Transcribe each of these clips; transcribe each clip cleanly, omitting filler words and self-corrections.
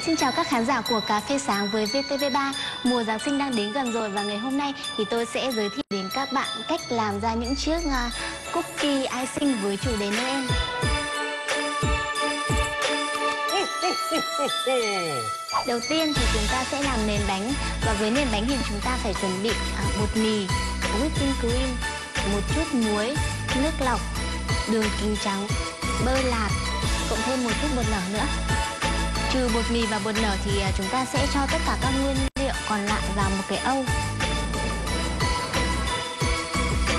Xin chào các khán giả của Café Sáng với VTV3. Mùa Giáng sinh đang đến gần rồi và ngày hôm nay thì tôi sẽ giới thiệu đến các bạn cách làm ra những chiếc cookie icing với chủ đề Noel. Đầu tiên thì chúng ta sẽ làm nền bánh, và với nền bánh thì chúng ta phải chuẩn bị bột mì, whipping cream, một chút muối, nước lọc, đường kính trắng, bơ lạc, cộng thêm một chút bột nở nữa. Trừ bột mì và bột nở thì chúng ta sẽ cho tất cả các nguyên liệu còn lại vào một cái âu.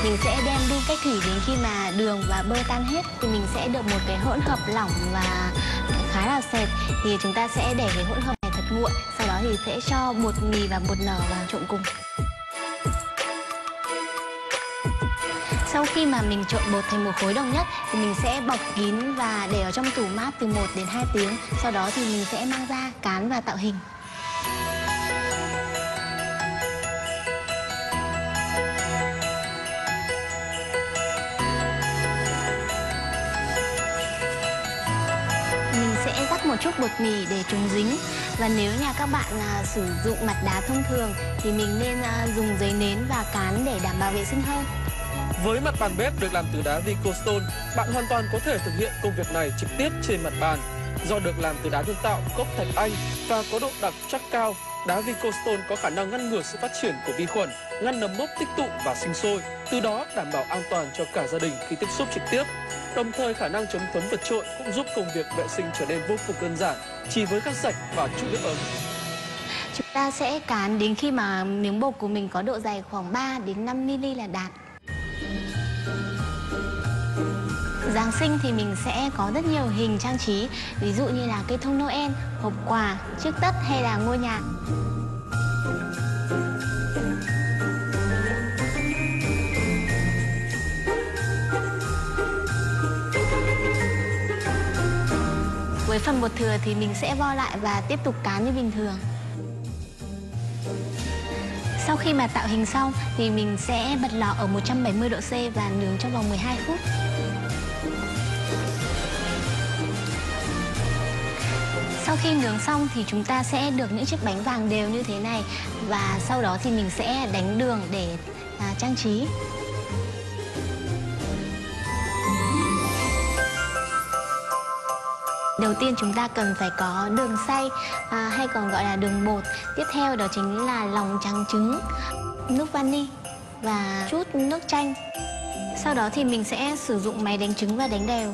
Mình sẽ đem đun cách thủy đến khi mà đường và bơ tan hết thì mình sẽ được một cái hỗn hợp lỏng và khá là sệt. Thì chúng ta sẽ để cái hỗn hợp này thật nguội, sau đó thì sẽ cho bột mì và bột nở vào trộn cùng. Sau khi mà mình trộn bột thành một khối đồng nhất thì mình sẽ bọc kín và để ở trong tủ mát từ 1 đến 2 tiếng. Sau đó thì mình sẽ mang ra cán và tạo hình. Mình sẽ rắc một chút bột mì để chúng dính. Và nếu nhà các bạn sử dụng mặt đá thông thường thì mình nên dùng giấy nến và cán để đảm bảo vệ sinh hơn. Với mặt bàn bếp được làm từ đá Vicostone, bạn hoàn toàn có thể thực hiện công việc này trực tiếp trên mặt bàn. Do được làm từ đá nhân tạo, gốc thạch anh và có độ đặc chắc cao, đá Vicostone có khả năng ngăn ngừa sự phát triển của vi khuẩn, ngăn nấm mốc tích tụ và sinh sôi, từ đó đảm bảo an toàn cho cả gia đình khi tiếp xúc trực tiếp. Đồng thời, khả năng chống thấm vượt trội cũng giúp công việc vệ sinh trở nên vô cùng đơn giản, chỉ với khăn sạch và chút nước ấm. Chúng ta sẽ cán đến khi mà miếng bột của mình có độ dày khoảng 3 đến 5 mm là đạt. Giáng sinh thì mình sẽ có rất nhiều hình trang trí, ví dụ như là cây thông Noel, hộp quà, chiếc tất hay là ngôi nhà. Với phần bột thừa thì mình sẽ vo lại và tiếp tục cán như bình thường. Sau khi mà tạo hình xong thì mình sẽ bật lò ở 170 độ C và nướng trong vòng 12 phút. Sau khi nướng xong thì chúng ta sẽ được những chiếc bánh vàng đều như thế này, và sau đó thì mình sẽ đánh đường để trang trí. Đầu tiên chúng ta cần phải có đường xay hay còn gọi là đường bột. Tiếp theo đó chính là lòng trắng trứng, nước vani và chút nước chanh. Sau đó thì mình sẽ sử dụng máy đánh trứng và đánh đều.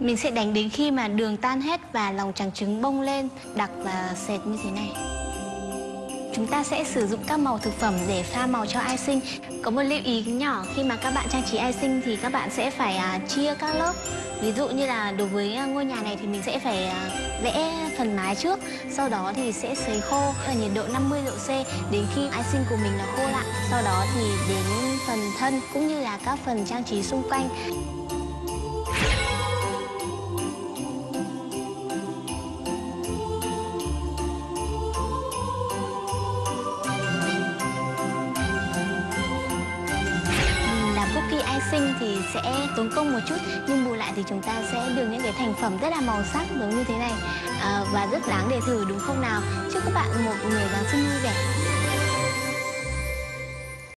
Mình sẽ đánh đến khi mà đường tan hết và lòng trắng trứng bông lên, đặc và sệt như thế này. Chúng ta sẽ sử dụng các màu thực phẩm để pha màu cho icing. Có một lưu ý nhỏ khi mà các bạn trang trí icing thì các bạn sẽ phải chia các lớp. Ví dụ như là đối với ngôi nhà này thì mình sẽ phải vẽ phần mái trước, sau đó thì sẽ sấy khô ở nhiệt độ 50 độ C đến khi icing của mình nó khô lại. Sau đó thì đến phần thân cũng như là các phần trang trí xung quanh. Icing thì sẽ tốn công một chút, nhưng bù lại thì chúng ta sẽ được những cái thành phẩm rất là màu sắc giống như thế này, và rất đáng để thử đúng không nào. Chúc các bạn một ngày Giáng sinh vui vẻ.